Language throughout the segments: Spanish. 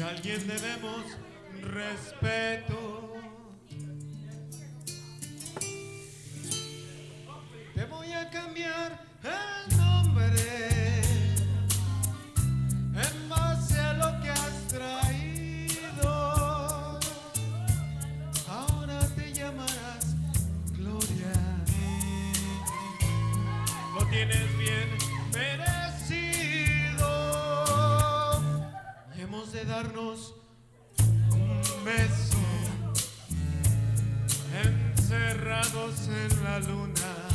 si a alguien debemos respeto, te voy a cambiar el nombre en base a lo que has traído. Ahora te llamarás Gloria, lo tienes bien merecido, y hemos de darnos un beso encerrados en la luna.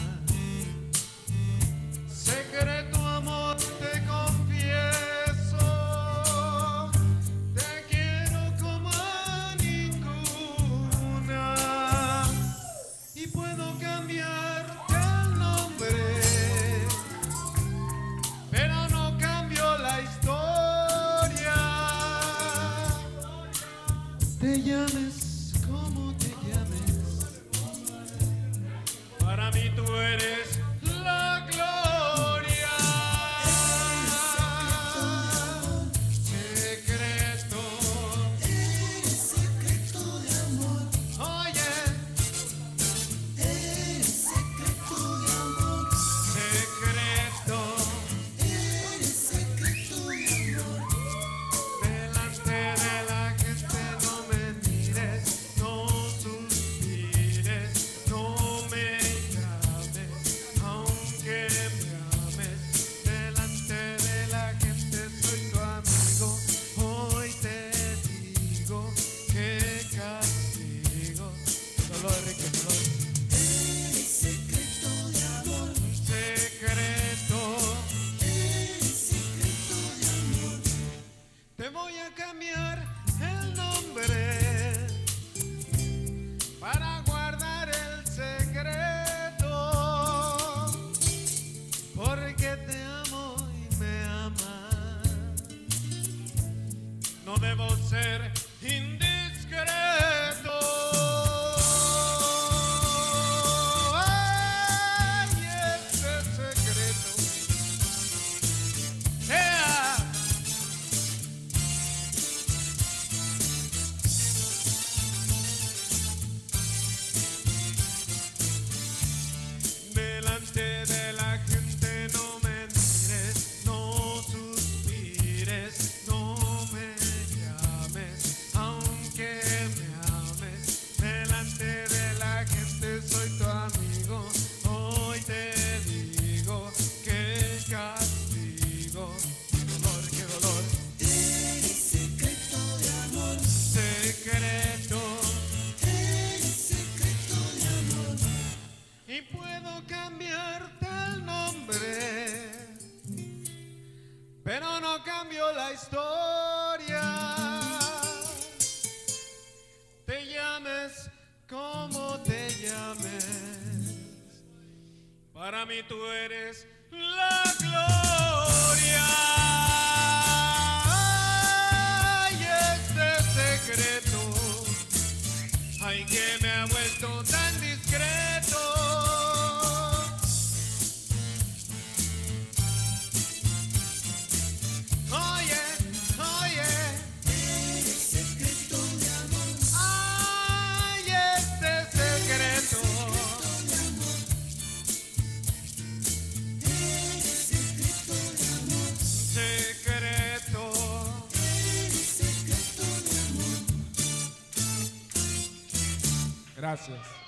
Secreto amor te confieso, te quiero como a ninguna, y puedo cambiarte el nombre, pero no cambio la historia. Te llames como te llames, para mí tú eres la gloria. Gracias.